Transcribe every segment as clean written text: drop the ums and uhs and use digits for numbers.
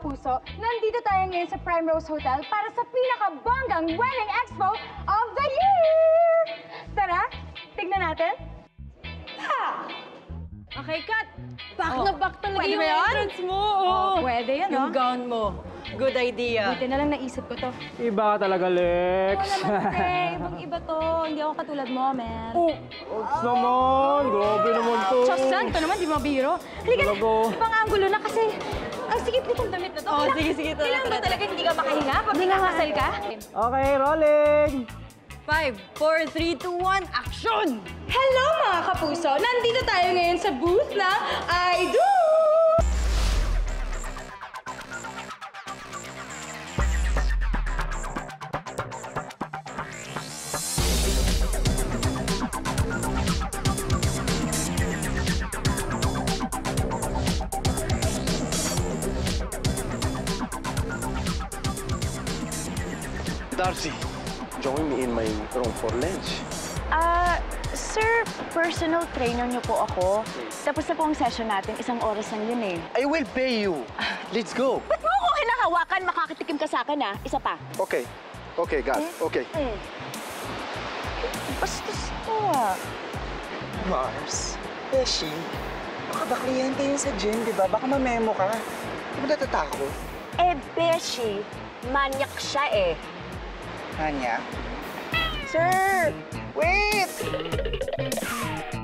kapuso, nandito tayo ngayon sa Prime Rose Hotel para sa pinakabonggang wedding expo of the year! Tara, tignan natin. Ha! Okay, cut! Back na back talaga yung entrance mo! Oh, pwede yan, yung gown mo. Good idea. Buti na lang naisip ko to. Iba ka talaga, Lex. Oo naman, Pre. Ibang-iba to. Hindi ako katulad mo, man. Oops naman. Grabe naman to. Diyos santo naman, di mabiro. Halika na, ibang angulo na kasi ang sikip nitong damit na to. Oo, sige. Kailangan ba talaga hindi ka makahinga pag ikakasal ka? Okay, rolling. 5, 4, 3, 2, 1, action! Hello, mga kapuso. Nandito tayo ngayon sa booth na I Do! Darcy, join me in my room for lunch. Sir, personal trainer niyo po ako. Tapos na po ang session natin, 1 oras lang yun eh. I will pay you. Let's go. Ba't mo ako hinahawakan? Makakatikim ka sa akin, ha? Isa pa. Okay, God. Okay. Bastos ko, ah. Mars, Beshi, baka kliyente yun sa gym, di ba? Baka mamemo ka. Di ba natatakot? Eh, Beshi, manyak siya eh. Kanya. Sir! Wait! Let's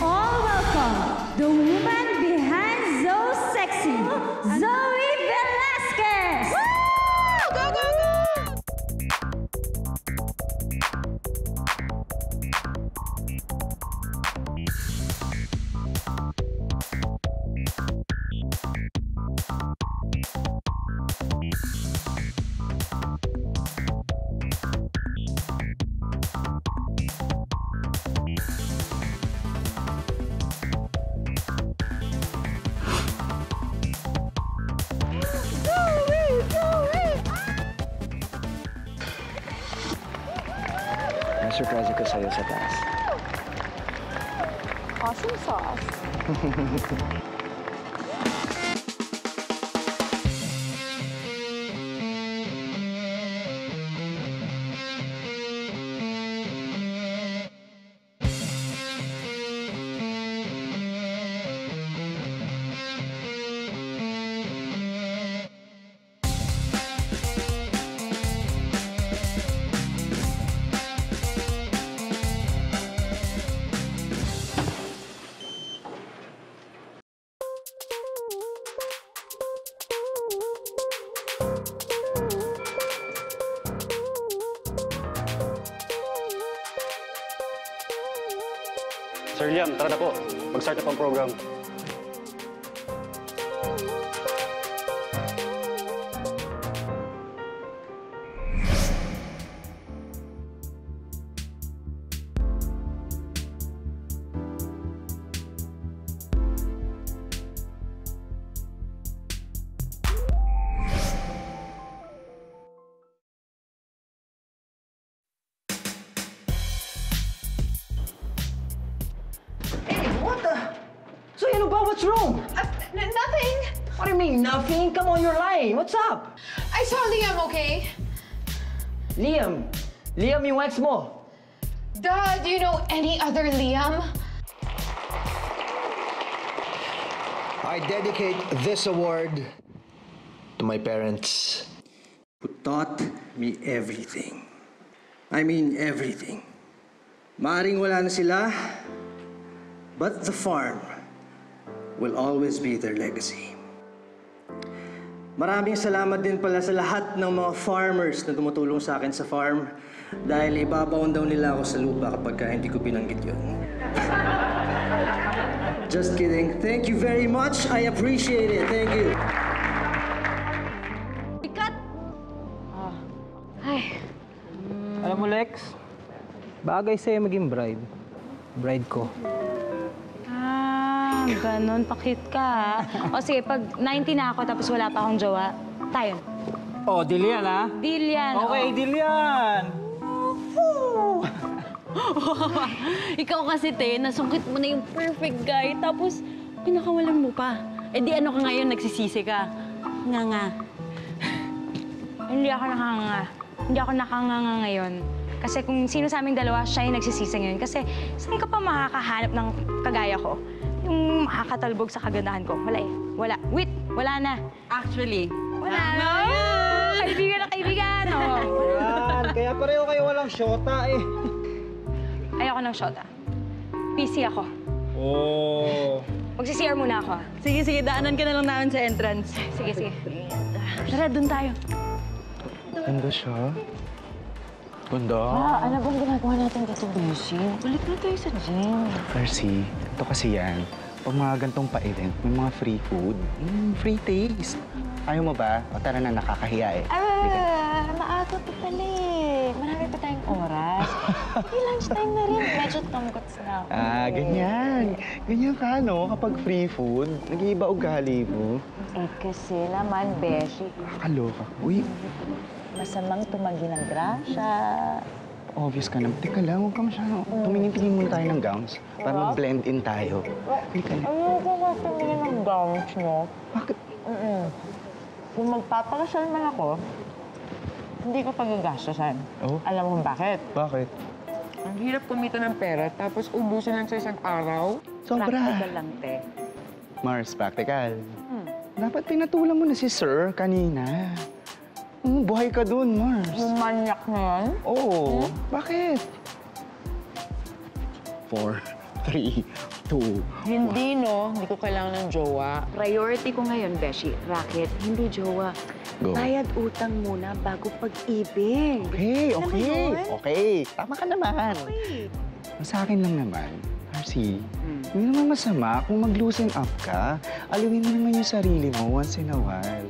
all welcome the woman behind So Sexy, Zoe! Surprise ko sa'yo sa taas. Awesome sauce. Sir Liam, tara na po. Mag-start na po ang program. What's wrong? Nothing. What do you mean, nothing? Come on, you're lying. What's up? I saw Liam, okay? Liam? Liam yung ex mo? Duh, do you know any other Liam? I dedicate this award to my parents who taught me everything. I mean everything. Maaring wala na sila, but the farm will always be their legacy. Maraming salamat din pala sa lahat ng mga farmers na tumutulong sa akin sa farm dahil ibabaon daw nila ako sa lupa kapag hindi ko binanggit yun. Just kidding. Thank you very much. I appreciate it. Thank you. Cut! Oh. Ay. Alam mo, Lex, bagay sa'yo maging bride. Bride ko. lang. Ganon, pakit ka. O sige, pag 90 na ako tapos wala pa akong jowa, tayo. Oh, deal yan, ha? Deal yan. Okay, oh. Deal yan. Ikaw kasi, te, nasungkit mo na yung perfect guy, tapos pinakawalan mo pa. Eh di ano ka ngayon, nagsisisi ka. Nga. Hindi ako nakanganga ngayon. Kasi kung sino sa aming dalawa, siya yung nagsisisi ngayon. Kasi saan ka pa makakahanap ng kagaya ko? Yung makakatalbog sa kagandahan ko. Wala eh. Wala. Wait! Wala na. Actually. Wala na. Kaibigan na kaibigan. Oh. Kaya pareho kayo walang syota eh. Ayoko ng syota. PC ako. Oh. Magsisir muna ako. Sige. Daanan ka na lang namin sa entrance. Sige. Tara, dun tayo. Ganda siya. Ganda. Ano bang ginagawa natin kasi busy? Balik na tayo sa gym. Darcy, ito kasi yan. Pag mga gantong pa-event, may mga free food. Free taste. Ayaw mo ba? O tara na, nakakahiya eh. Maaga pa pala eh. Marami pa tayong oras. Hindi lunch time na rin. Medyo tungkots na ako. Ganyan. Ganyan ka, no? Kapag free food, nag-iiba ugali mo. Eh kasi laman, beshi. Kakaloka. Uy. Masamang tumagi ng grasya. Obvious ka naman. Teka lang, huwag ka masyado. Tumingin-tingin muna tayo ng gowns. Para mag-blend in tayo. Halika na. Ayoko na tumingin ng gowns, no? Bakit? Kung magpapakasal man ako, hindi ko pagagastasan. Oh? Alam mo bakit? Bakit? Ang hirap kumita ng pera, tapos ubusin lang sa isang araw. Sobra. Practical lang, te. Mars, practical. Dapat pinatulang mo na si Sir kanina. Buhay ka dun, Mars. Yung manyak na yan? Oo. Bakit? 4, 3, 2, 1. Hindi, no. Hindi ko kailangan ng jowa. Priority ko ngayon, Beshi. Racket, hindi jowa. Go. Bayad utang muna bago pag-ibig. Okay. Tama ka naman. Okay. Sa akin lang naman, Darcy, hindi naman masama kung mag-loosen up ka. Aliwin mo naman yung sarili mo once in a while.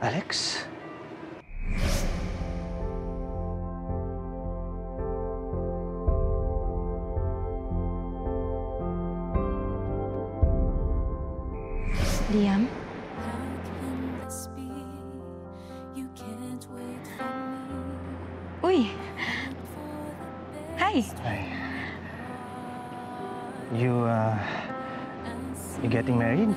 Alex? Liam? Uy! Hi! Hi. You getting married?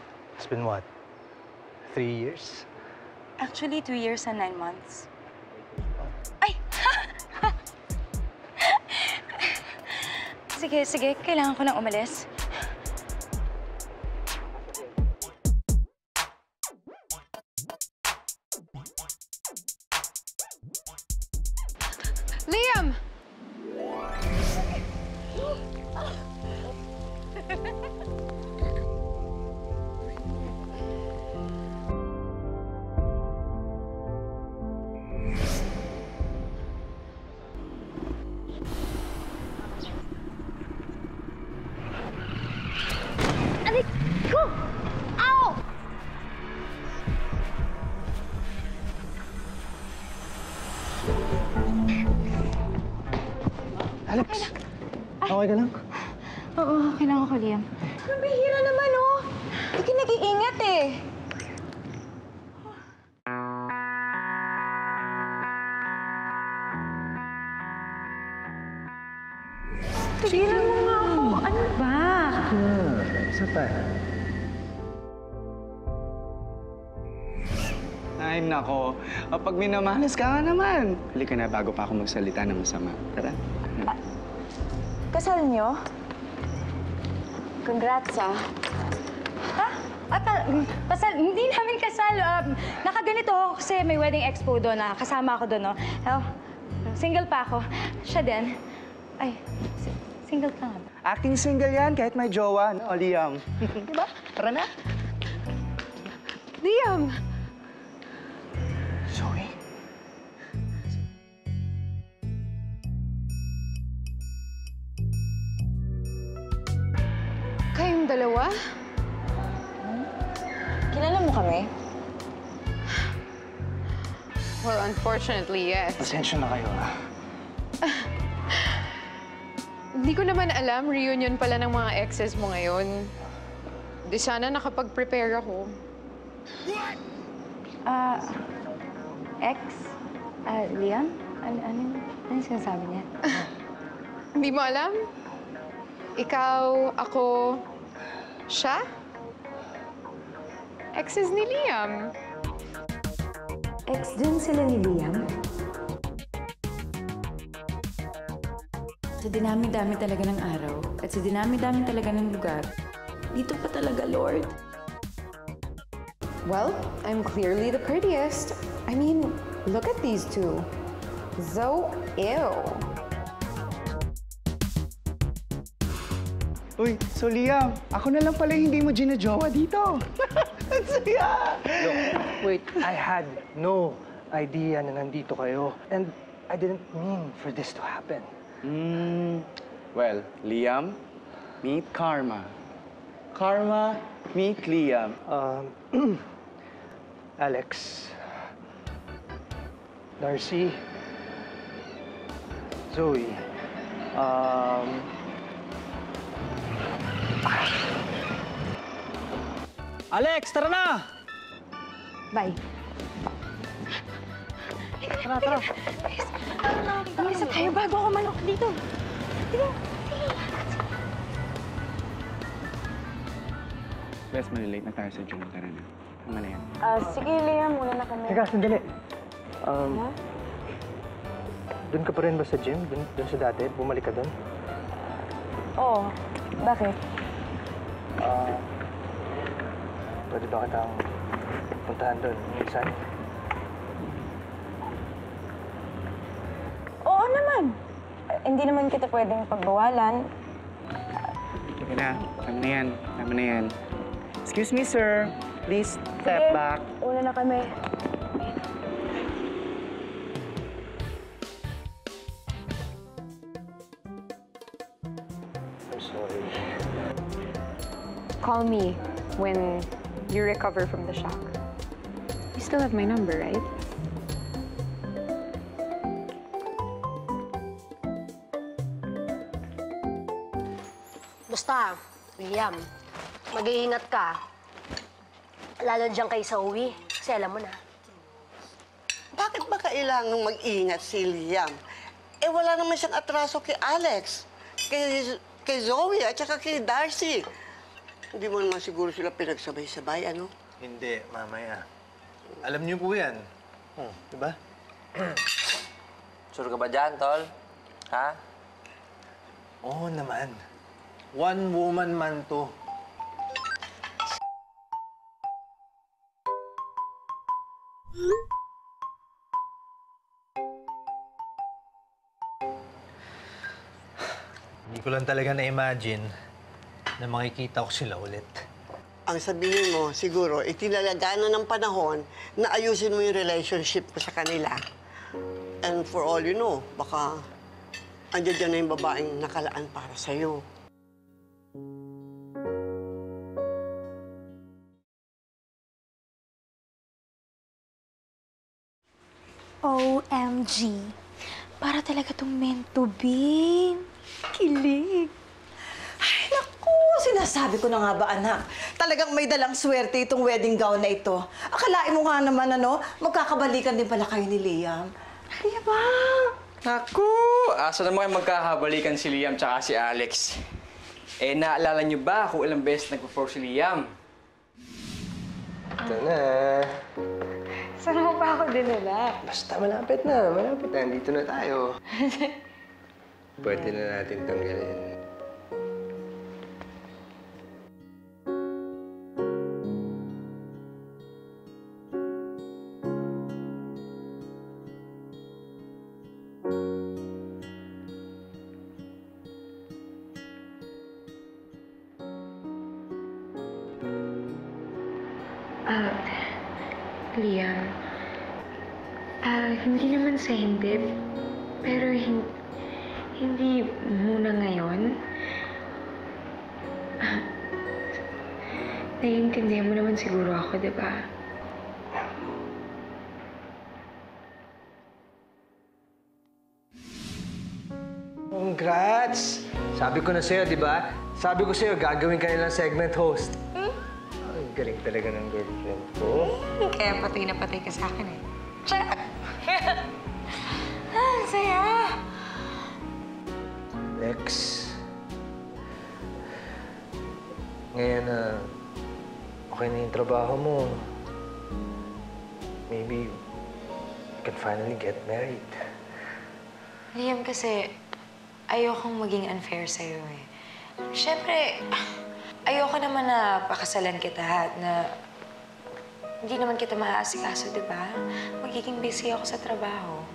what? 3 years? Actually, 2 years and 9 months. Ay! Sige. Kailangan ko nang umalis. Liam! Alex, okay ka lang? Oo, okay lang ako, Liam. Ang bihira naman, oh! Hindi nag-iingat, eh! Tigilan mo nga ako! Ano ba? Sige, isa pa. Hi. time na ako. Pag minamalas ka nga naman. Halika na bago pa ako magsalita ng masama. Tara. Kasal niyo? Congrats, ah. Ha? Pasal, hindi namin kasal. Nakaganito ako kasi may wedding expo doon. Kasama ako doon, no? Oh, single pa ako. Siya din. Ay, single ka nga ba? Acting single yan, kahit may jowa, no, Liam? Diba? Tara na. Liam! Zoe? Kayong dalawa? Kilala mo kami? Well, unfortunately, yes. Pasensya na kayo, ha? Hindi ko naman alam, reunion pala ng mga exes mo ngayon. Di sana nakapag-prepare ako. Ex? Liam? Ano yung sinasabi niya? Hindi mo alam? Ikaw, ako, siya? Exes ni Liam. Ex din sila ni Liam? Sa dinami-dami talaga ng araw at sa dinami-dami talaga ng lugar, dito pa talaga, Lord. Well, I'm clearly the prettiest. I mean, look at these two. So ew. Uy, so Liam, ako na lang pala hindi mo ginajowa dito. Ang saya! Look, wait, I had no idea na nandito kayo. And I didn't mean for this to happen. Well, Liam, meet Karma. Karma, meet Liam. Alex, Darcy, Zoe, Alex, tara na! Bye. Tara, tara. Umalis na tayo bago ako manok dito. Best, malilate na tayo sa gym. Tara na. Ang mali yan. Sige, Liam. Muna na kami. Teka, sandali. Doon ka pa rin ba sa gym? Doon sa dati? Bumalik ka doon? Oo. Bakit? Pwede ba kitang puntahan doon? Minsan? Oo naman. Hindi naman kita pwedeng pagbawalan. Sige na. Tama na yan. Tama na yan. Excuse me, sir. Please step back. Una na kami. I'm sorry. Call me when you recover from the shock. You still have my number, right? Basta, Liam, mag-iingat ka. Lalo dyan kay Zoe, kasi alam mo na. Bakit ba kailangang mag-iingat si Liam? Eh, wala naman siyang atraso kay Alex, kay Zoe, at saka kay Darcy. Hindi mo naman siguro sila pinagsabay-sabay, ano? Hindi, mamaya. Alam niyo po yan. Diba? Sure ka ba dyan, tol? Ha? Oo naman. One woman man to. Hindi ko lang talaga na-imagine na makikita ko sila ulit. Ang sabihin mo, siguro, itinalagaan na ng panahon na ayusin mo yung relationship ko sa kanila. And for all you know, baka andyan na yung babaeng nakalaan para sa'yo. OMG. Para talaga itong meant to be. Kilig. Ay, naku! Sinasabi ko na nga ba, anak? Talagang may dalang swerte itong wedding gown na ito. Akalain mo nga naman, ano, magkakabalikan din pala kayo ni Liam. Di ba? Naku! Asa naman kayo magkakabalikan si Liam tsaka si Alex? Eh, naalala niyo ba kung ilang beses nag-propose si Liam? Ito na. Saan mo pa ako dinala? Basta, malapit na. Malapit na. Andito na tayo. Pwede na natin tanggalin. Liam, hindi naman sa hindi, pero hindi muna ngayon. Naiintindihan mo naman siguro ako, di ba? Congrats! Sabi ko na sa'yo, di ba? Sabi ko sa'yo, gagawin ka nilang segment host. Galing talaga ng girlfriend ko. Kaya patay na patay ka sa akin eh. Charot! Ang saya! Alex, ngayon na okay na yung trabaho mo, maybe you can finally get married. Liam, kasi ayokong maging unfair sa'yo eh. Siyempre, ayoko naman na pakasalan kita at na hindi naman kita maaasikaso, di ba? Magiging busy ako sa trabaho.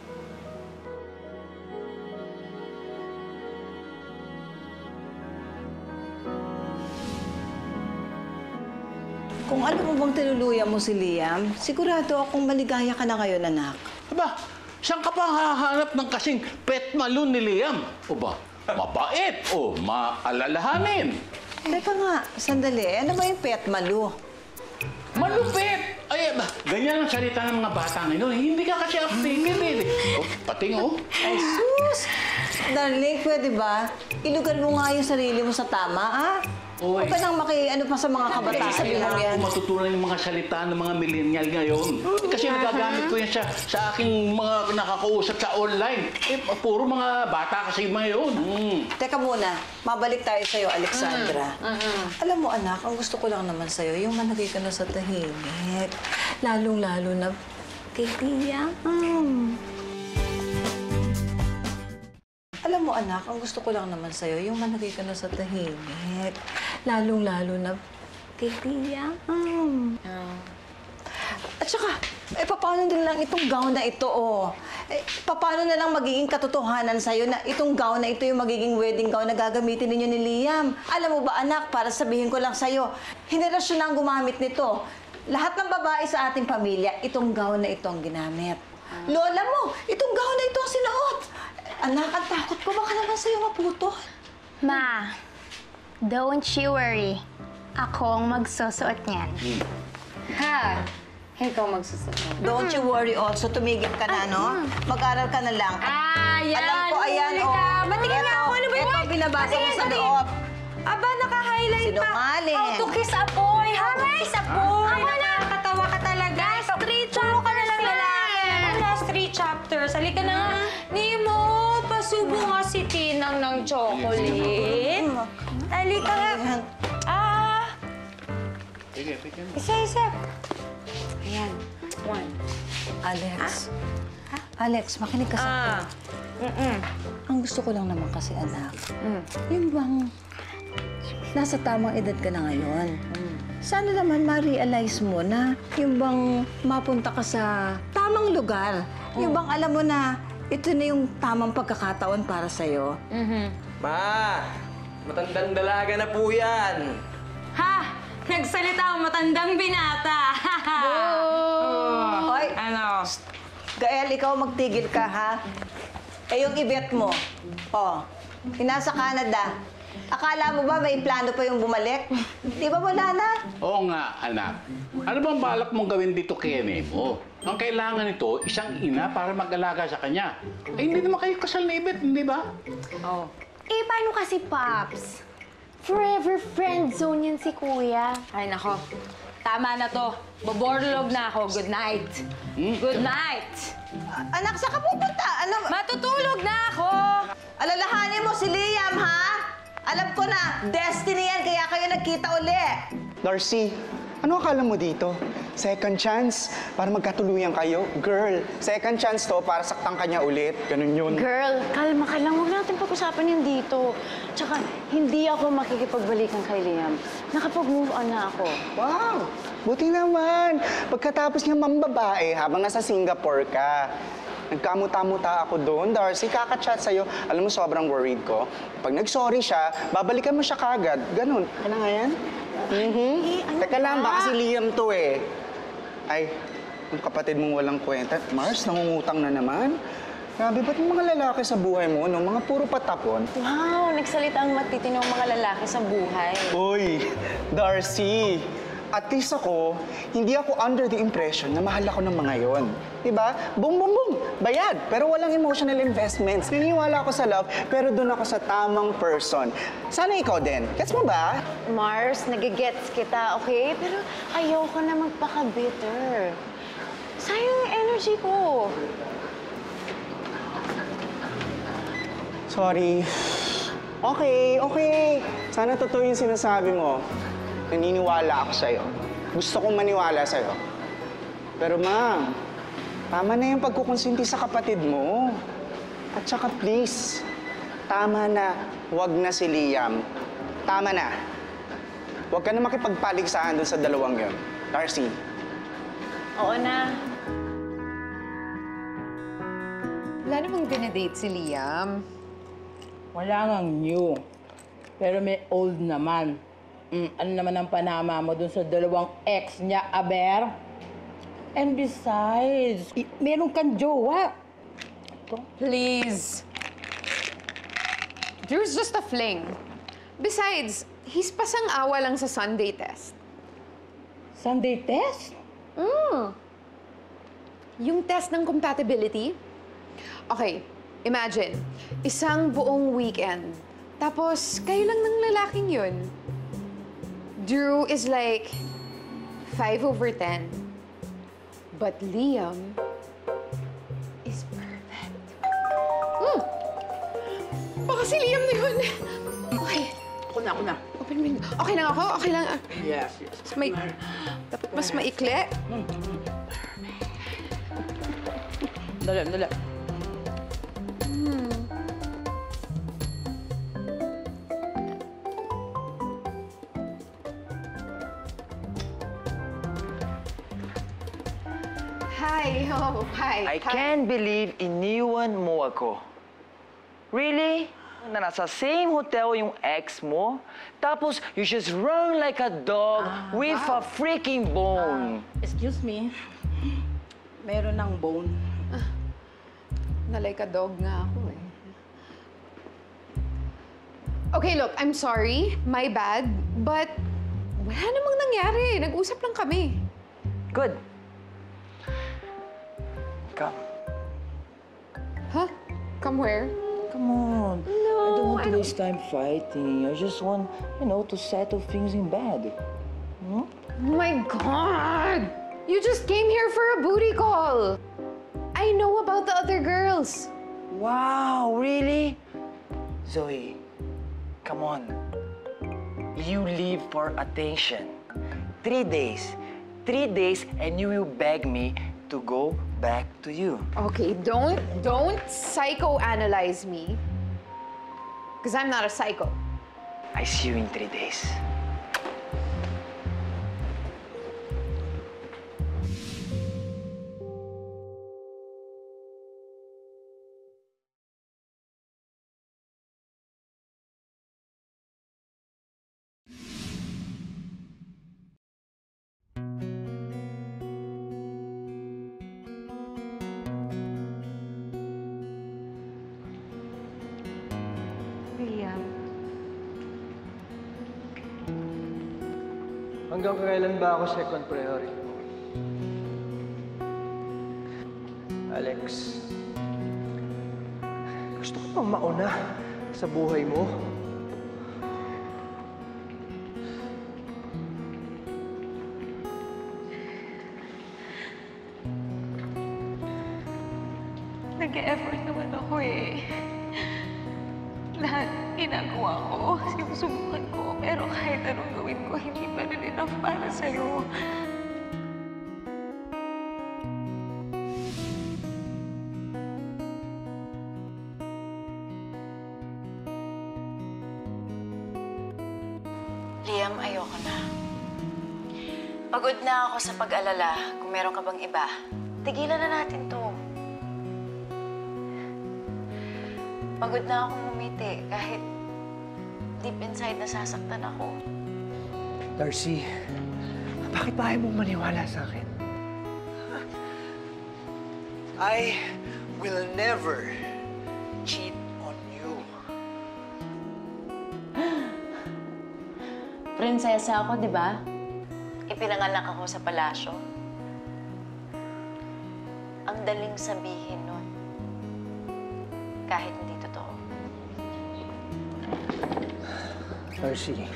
Kung alam mo bang tinuluyan mo si Liam, sigurado akong maligaya ka na ngayon, anak. Aba, saan ka pa hahanap ng kasing pet malun ni Liam? O ba, mabait o maalalahanin? Teka nga, sandali. Ano ba yung pet malu? Malupit! Ay, ganyan ang salita ng mga bata ngayon. Hindi ka kasi updated eh. Oh, pating oh. Ay, sus! Darling, pwede ba? Ilugan mo nga yung sarili mo sa tama, ah? Huwag ka nang ano pa sa mga kabataan. Kailangan ko matutunan yung mga salita ng mga millennial ngayon. Kasi nagagamit ko yan sa aking mga nakakausap sa online. Eh, puro mga bata kasi ngayon. Teka muna, mabalik tayo sa'yo, Alexandra. Alam mo, anak, ang gusto ko lang naman sa'yo, yung managay ka na sa tahimik. Lalong-lalo na titiyak. Alam mo, anak, ang gusto ko lang naman sa'yo, yung managay ka na sa tahimik. Lalong-lalo na titiyak. At saka, paano na lang itong gown na ito, oh? Paano na lang magiging katotohanan sa'yo na itong gown na ito yung magiging wedding gown na gagamitin ninyo ni Liam? Alam mo ba, anak, para sabihin ko lang sa'yo, henerasyon na ang gumamit nito. Lahat ng babae sa ating pamilya, itong gown na ito ang ginamit. Lola mo, itong gown na ito ang sinuot. Anak, ang takot ko. Baka naman sa'yo maputo. Ma, don't you worry. Ako ang magsusuot niyan. Ha? Ikaw magsusuot niyan. Don't you worry also. Tumigil ka na, no? Mag-aral ka na lang. Ayan. Alam ko, ayan, o. Matingin nga ako. Ano ba yun? Ito, binabasa mo sa loob. Aba, naka-highlight pa. Sinungaling. How to kiss a boy. How to kiss a boy. Ako na. Nakakatawa ka talaga. Guys, three chapters na lalaki. Ang last three chapters. Halika na nga. Nemo. Subo nga si Tinang ng chocolate. Halika nga. Isa-isa. Ayan. One. Alex. Alex, makinig ka sa akin. Ang gusto ko lang naman kasi, anak, yun bang nasa tamang edad ka na ngayon? Sana naman ma-realize mo na yung bang mapunta ka sa tamang lugar. Yung bang alam mo na ito na yung tamang pagkakataon para sa'yo. Ma! Matandang dalaga na po yan! Ha! Nagsalita ang matandang binata! Oh. Oy! Ano? Gael, ikaw magtigil ka, ha? Eh, yung ibet mo. Oh, nasa Canada. Akala mo ba may plano pa yung bumalik? Di ba wala na? Oo nga, anak. Ano bang balak mong gawin dito kay Nemo? Ang kailangan nito, isang ina para mag-alaga sa kanya. Ay, hindi naman kayo kasal na ibet, hindi ba? Oo. Eh, paano kasi, Pops? Forever friend zone yan si Kuya. Ay, nako. Tama na to. Boborlog na ako. Good night. Good night. Anak, saan ka pupunta? Ano? Matutulog na ako. Alalahanin mo si Liam, ha? Alam ko na, destiny yan, kaya kayo nagkita uli. Darcy, Ano akala mo dito? Second chance para magkatuluyan kayo? Girl, second chance to para saktan kanya ulit. Ganun yun. Girl, kalma ka lang. Huwag natin pag-usapan yun dito. Tsaka, hindi ako makikipagbalikan kay Liam. Nakapag-move on na ako. Wow! Buti naman. Pagkatapos niya mambabae habang nasa Singapore ka. Nagkamuta-muta ako doon, Darcy. Kaka-chat sa'yo. Alam mo, sobrang worried ko. Pag nag-sorry siya, babalikan mo siya kagad. Ganun. Ano nga yan? Teka lang, baka si Liam to eh. Ay, yung kapatid mong walang kwenta. Mars, nangungutang na naman. Grabe, ba't yung mga lalaki sa buhay mo, no? Mga puro patapon. Wow, nagsalita ang matitino ang mga lalaki sa buhay. Uy, Darcy. At least ako, hindi ako under the impression na mahal ako ng mga yon. Diba? Boom, boom, boom! Bayad! Pero walang emotional investments. Niniwala ako sa love, pero doon ako sa tamang person. Sana ikaw din. Gets mo ba? Mars, nagigets kita, okay? Pero ayoko na magpaka-bitter. Sayang yung energy ko. Sorry. Okay, okay. Sana totoo yung sinasabi mo. Naniniwala ako sa'yo. Gusto kong maniwala sa'yo. Pero ma'am, tama na yung pagkukonsinti sa kapatid mo. At saka please, tama na, wag na si Liam. Tama na. Huwag ka na makipagpaligsahan doon sa dalawang yun. Darcy. Oo na. Wala namang dinadate si Liam. Wala ngang new. Pero may old naman. Ano naman ang panama mo dun sa dalawang ex niya, aber? And besides, meron kang jowa. Ito. Please. Drew's just a fling. Besides, he's pasang-awa lang sa Sunday test. Sunday test? Yung test ng compatibility. Okay, imagine, isang buong weekend. Tapos, kayo lang ng lalaking yun. Drew is like 5/10. But Liam is perfect. Baka si Liam na yun. Okay. Ako na. Open me. Okay lang ako? Okay lang. Yes. Dapat mas maikli. Dali. Hi, oh, hi. I can't believe iniwan mo ako. Really? Na nasa same hotel yung ex mo? Tapos, you just run like a dog with a freaking bone. Excuse me. Meron ng bone. Na like a dog nga ako eh. Okay, look, I'm sorry. My bad. But, wala namang nangyari. Nag-usap lang kami. Good. Come. Huh? Come where? Come on. No, I don't want to waste time fighting. I just want, you know, to settle things in bed. Hmm? Oh my God! You just came here for a booty call. I know about the other girls. Wow, really? Zoe, come on. You live for attention. 3 days. 3 days and you will beg me to go back to you. Okay, don't psychoanalyze me. Because I'm not a psycho. I see you in 3 days. Hanggang kailan ba ako second priority mo? Alex, gusto ko pang mauna sa buhay mo. Nag-e-effort naman ako eh. Lahat ginagawa ko, sinusubukan ko, pero kahit anong gagawin ko, hindi pa rin enough para sa'yo. Liam, ayoko na. Pagod na ako sa pag-alala kung meron ka bang iba. Tigilan na natin to. Pagod na akong umiti kahit deep inside nasasaktan ako. Darcy, bakit ba ayaw mong maniwala sa akin? I will never cheat on you. Prinsesa ako, di ba? Ipinanganak ako sa palasyo. Ang daling sabihin nun. Kahit hindi totoo. Darcy,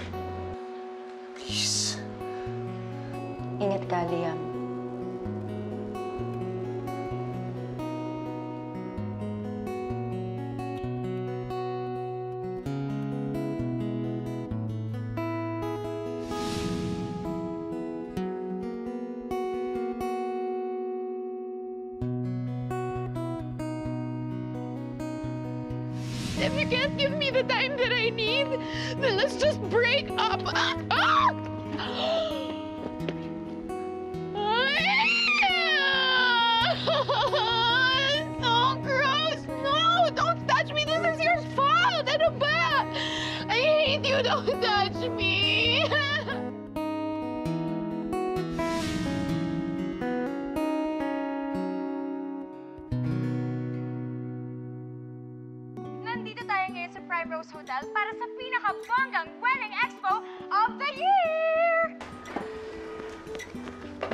please. Ingat ka, Liam. If you can't give me the time that I need, then let's just break up. So gross! No! Don't touch me! This is your fault! Ano ba? I hate you! Don't touch me! Prime Rose Hotel para sa pinakabonggang wedding expo of the year!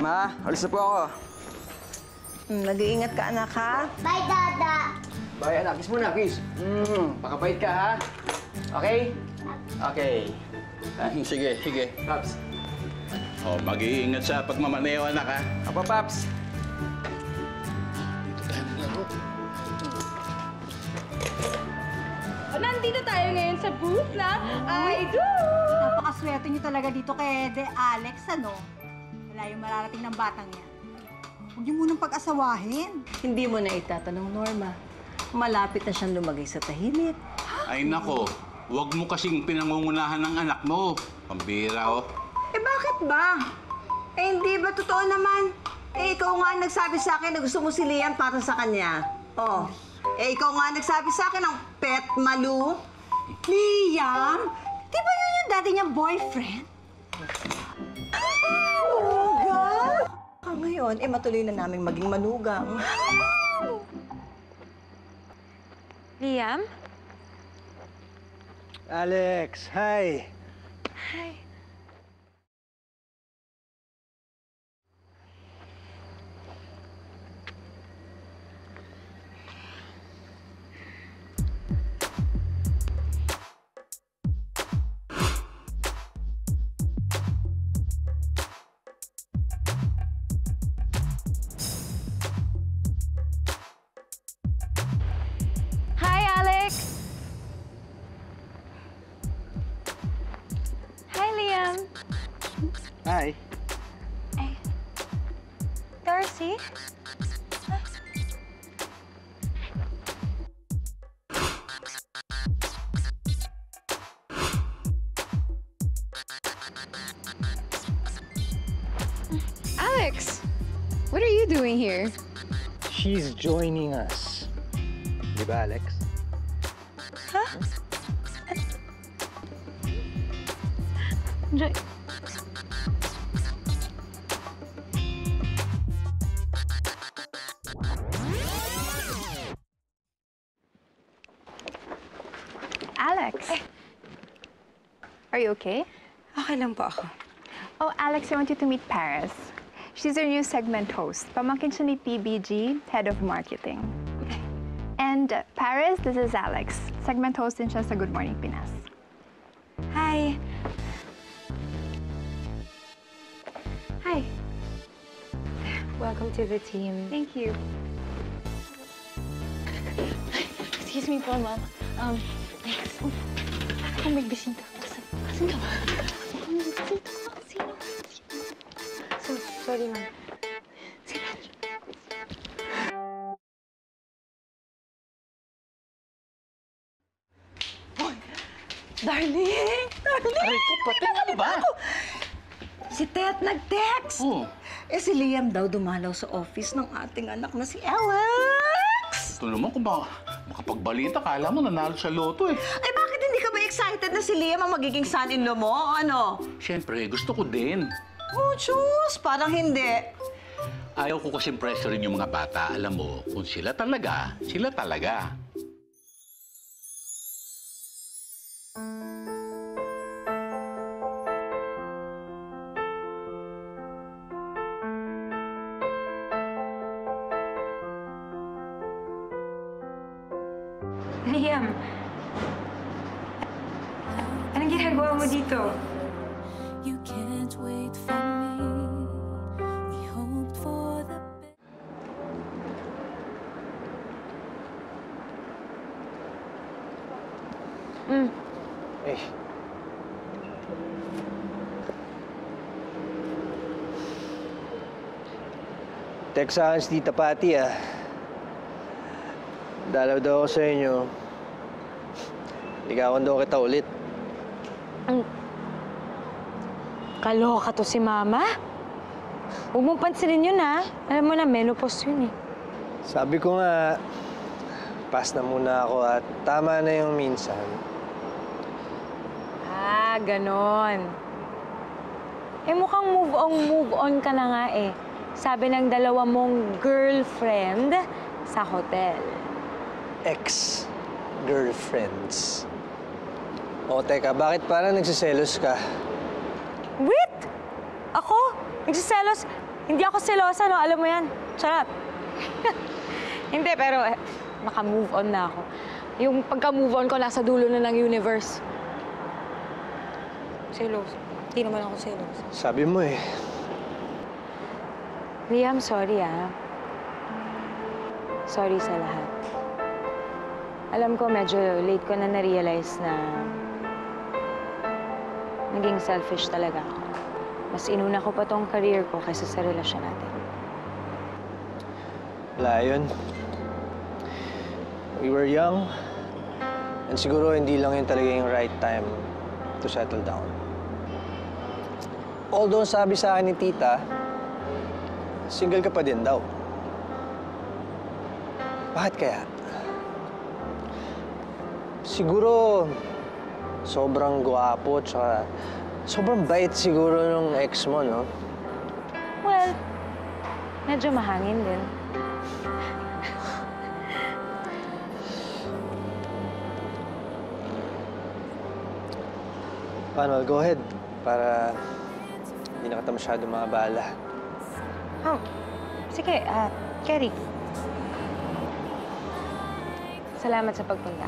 Ma, alis na po ako. Nag-iingat ka, anak, ha? Bye, Dada! Bye, anak. Kiss muna, kiss. Pakabait ka, ha? Okay? Okay. Sige, sige. Paps. Oh, mag-iingat siya pagmamaneho, anak, ha? Apo, Paps. Nandito tayo ngayon sa booth na I Do! Napakaswerte niyo talaga dito kay De Alex, ano? Wala yung mararating ng batang niya. Huwag niyo munang pag-asawahin. Hindi mo na itatanong, Norma. Malapit na siyang lumagay sa tahimik. Ay nako, huwag mo kasing pinangungunahan ng anak mo. Pambira, oh. Eh bakit ba? Eh hindi ba totoo naman? Eh ikaw nga ang nagsabi sa akin na gusto mo si Liam para sa kanya. Oh. Eh, ikaw nga nagsabi sa akin ng pet malu. Liam, di ba yun yung dati niyang boyfriend? Manugang? Ngayon, eh matuloy na naming maging manugang. Liam? Alex, hi! Hi. Hi. Hey. Darcy? Huh? Alex, what are you doing here? She's joining us. Diba, Alex? Huh? Alex, are you okay? Okay lang po ako. Oh, Alex, I want you to meet Paris. She's our new segment host. Pamangkin siya ni PBG, head of marketing. Okay. And Paris, this is Alex. Segment host din siya sa Good Morning Pinas. Hi. Hi. Welcome to the team. Thank you. Excuse me po, Mom. Alex, ako may bisita. Asan ka ba? Sorry, ma'am. Darling! Darling! Aray ko, pati ano ba? Si Tet nag-text. Eh, si Liam daw dumalaw sa office ng ating anak na si Alex. Tulungan ko ba? Makapagbalita, kala mo nanalo siya loto eh. Ay, bakit hindi ka ba excited na si Liam ang magiging son-in-law mo? O ano? Siyempre, gusto ko din. Oh, Diyos! Parang hindi. Ayaw ko kasing pressurin yung mga bata. Alam mo, kung sila talaga, sila talaga. Liam, anong ginagawa mo dito? Eh. Texas, Tita Patty, ah. Dalaw daw ako sa inyo. Ligawan daw kita ulit. Kaloka to si Mama. Huwag mong pansinin yun, ha? Alam mo na, menopause yun, eh. Sabi ko nga, pass na muna ako at tama na yung minsan. Ah, ganon. Eh, mukhang move on ka na nga, eh. Sabi ng dalawa mong girlfriend sa hotel. Ex-girlfriends. O, teka, bakit parang nagsiselos ka? Wait! Ako? Nagsiselos? Hindi ako selosa, no? Alam mo yan. Charot. Hindi, pero maka-move on na ako. Yung pagka-move on ko, nasa dulo na ng universe. Selos. Hindi naman ako selos. Sabi mo, eh. Liam, sorry, ah. Sorry sa lahat. Alam ko, medyo late ko na na-realize na naging selfish talaga ako. Mas inuna ko pa tong career ko kaysa sa relasyon natin. Lion, we were young, and siguro hindi lang yun talaga yung right time to settle down. Although sabi sa akin ni Tita, single ka pa din daw. Bakit kaya? Siguro, sobrang guwapo, tsaka sobrang bait siguro nung ex mo, no? Well, medyo mahangin din. Paano? Go ahead. Para hindi na kita masyado maabala. Oh, sige. Kerry. Salamat sa pagpunta.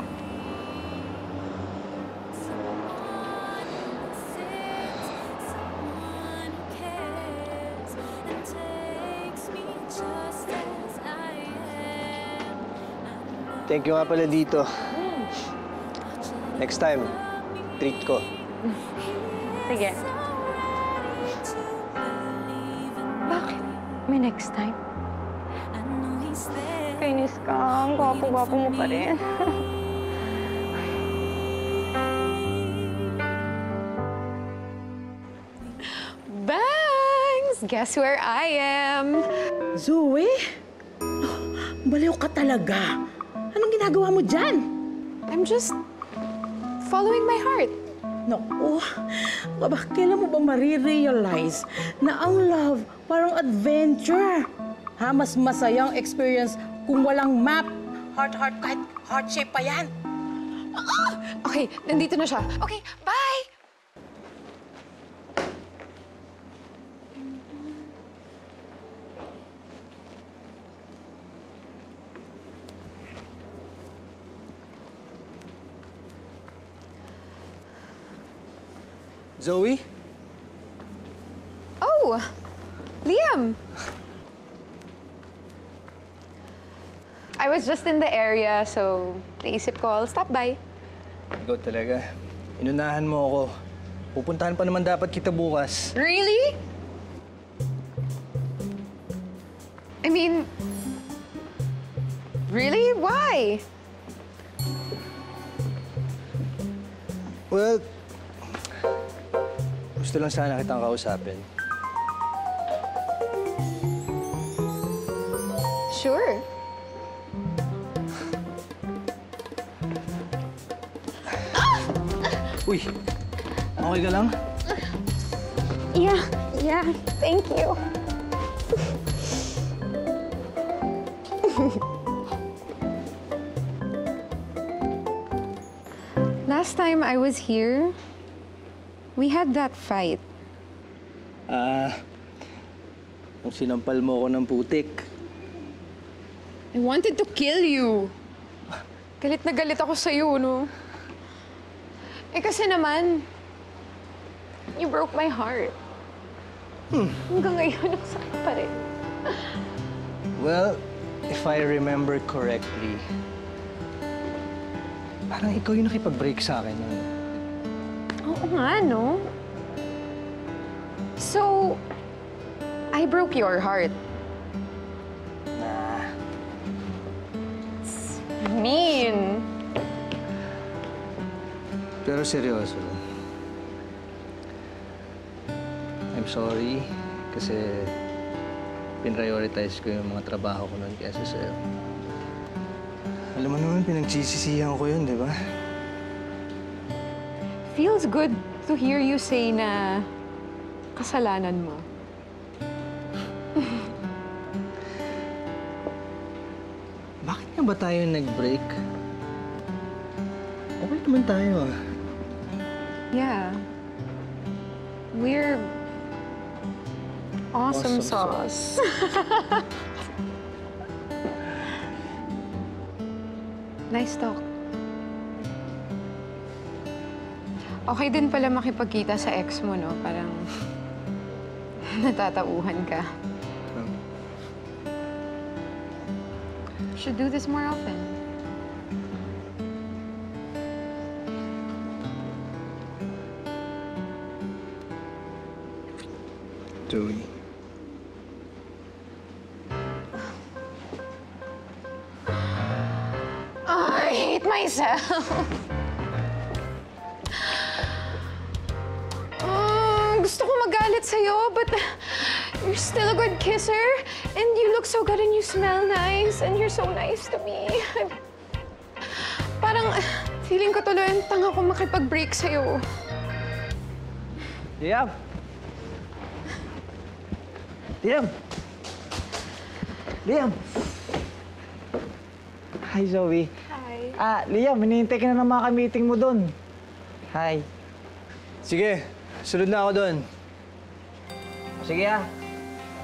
Thank you nga pala dito. Next time, treat ko. Sige. Bakit? May next time? Kainis ka. Ang gwapo-gwapo mo pa rin. Bangs! Guess where I am? Zoe? Baliw ka talaga. Anong ginagawa mo dyan? I'm just following my heart. Naku, kailan mo ba marirealize na ang love parang adventure? Ha, mas masayang experience kung walang map. Heart, kahit heart shape pa yan. Okay, nandito na siya. Okay, bye! Zoe? Oh! Liam! I was just in the area, so naisip ko, I'll stop by. Ikaw talaga. Inunahan mo ako. Pupuntahan pa naman dapat kita bukas. Really? I mean, really? Why? Well, gusto lang sana kitang kausapin. Sure. Uy, okay ka lang? Yeah, thank you. Last time I was here, we had that fight. Nung sinampal mo ako ng putik. I wanted to kill you. Galit na galit ako sa'yo, no? Eh kasi naman, you broke my heart. Hanggang ngayon, nasakit pa rin. Well, if I remember correctly, parang ikaw yung nakipag-break sa akin. Oo nga, no? So, I broke your heart. Nah. It's mean. Pero seryoso. I'm sorry kasi pinrioritize ko yung mga trabaho ko noon kaysa sa'yo. Alam mo naman, pinag-sisisihan ko yun, di ba? Feels good to hear you say na kasalanan mo. Bakit nga ba tayo nag-break? Okay naman tayo. Yeah. We're awesome sauce. Nice talk. Okay din pala makipagkita sa ex mo, no? Parang natatauhan ka. Should do this more often. Zoe. Gusto ko magalit sa'yo, but you're still a good kisser. And you look so good and you smell nice. And you're so nice to me. Parang feeling ko tuloy ang tanga ko makipag-break sa'yo. Liam! Liam! Liam! Hi, Zoe. Liam, hinihintay ka na ng mga ka-meeting mo doon. Hi. Sige, sunod na ako doon. Sige, ah.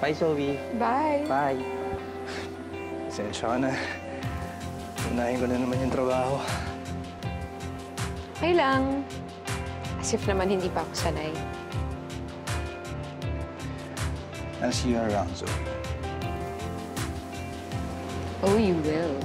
Bye, Zoe. Bye. Bye. Sensya ka na. Unahin ko na naman yung trabaho. Okay lang. As if naman hindi pa ako sanay. I'll see you around, Zoe. Oh, you will.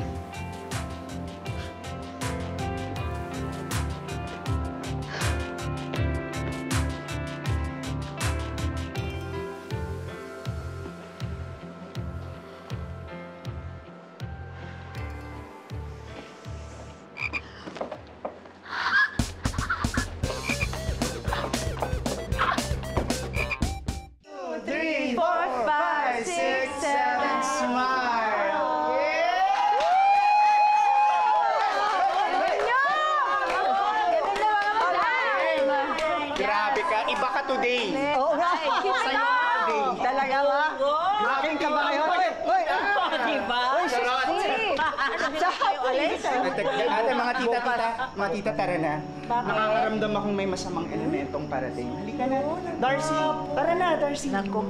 Mga tita, tara na. Nakakaramdam akong may masamang elementong parating. Halika na. Darcy, tara na, Darcy. Nako.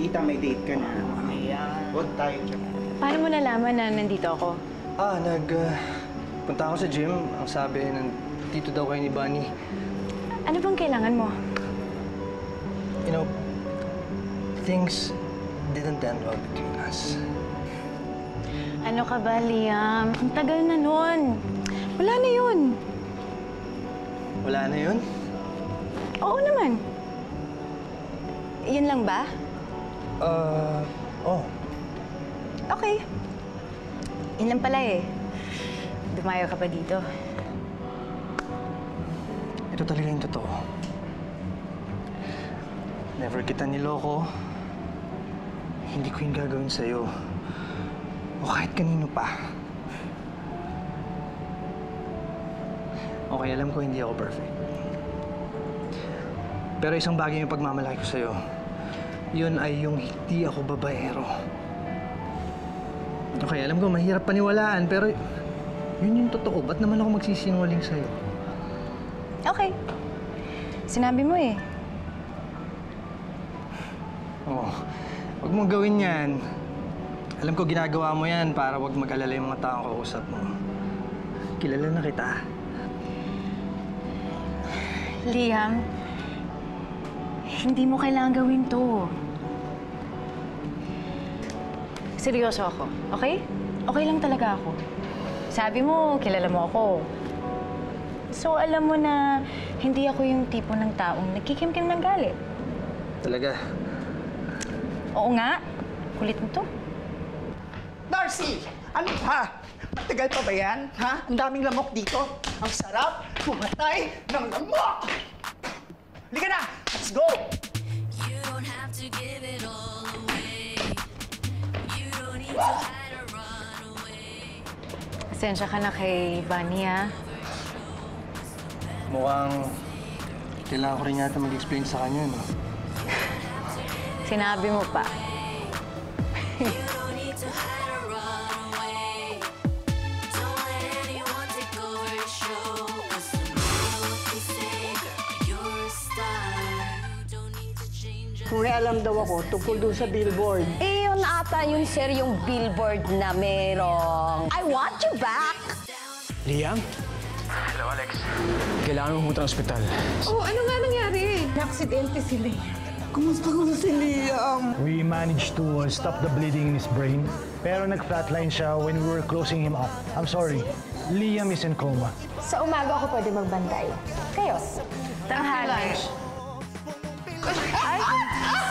Tita, may date ka na. Ayan. Huwag tayo dyan. Paano mo nalaman na nandito ako? Punta ako sa gym. Ang sabi, nandito daw kayo ni Bunny. Ano bang kailangan mo? You know, things didn't end well between us. Ano ka ba, Liam? Ang tagal na nun. Wala na yun. Wala na yun? Oo naman. Yun lang ba? Oh. Okay. Yan lang pala eh. Dumayo ka pa dito. Ito talaga yung totoo. Never kita niloko. Hindi ko yung gagawin sa'yo. O kahit kanino pa. Okay, alam ko hindi ako perfect. Pero isang bagay yung pagmamalaki ko sa'yo. Yun ay yung hindi ako babaero. Okay, alam ko mahirap paniwalaan, pero yun yung totoo. Ba't naman ako magsisinungaling sa'yo? Okay. Sinabi mo eh. Oo. Oh, huwag mong gawin yan. Alam ko ginagawa mo yan para huwag mag-alala yung mga taong kausap mo. Kilala na kita. Liam, hindi mo kailangang gawin to. Seryoso ako, okay? Okay lang talaga ako. Sabi mo, kilala mo ako. So, alam mo na hindi ako yung tipo ng taong nagkikimkim ng galit. Talaga? Oo nga. Kulit nito. Darcy! Ano ha? Matagal pa ba yan? Ha? Ang daming lamok dito. Ang sarap pumatay ng lamok! Halika na! Let's go! You don't have to give it all away. Pasensya ka na kay Vani, ha? Mukhang kailangan ko rin yata mag-explain sa kanya, no? Sinabi mo pa. May alam daw ako tungkol doon sa billboard. Eh, yun ata yun, sir, yung billboard na merong I want you back! Liam? Hello, Alex. Kailangan mo pumunta ng ospital. Oh, ano nga nangyari? Naksidente si Liam. Kumusta si Liam? We managed to stop the bleeding in his brain, pero nag-flatline siya when we were closing him up. I'm sorry. Liam is in coma. Sa umaga ako pwede magbantay. Kayo? Tanghali. Ay!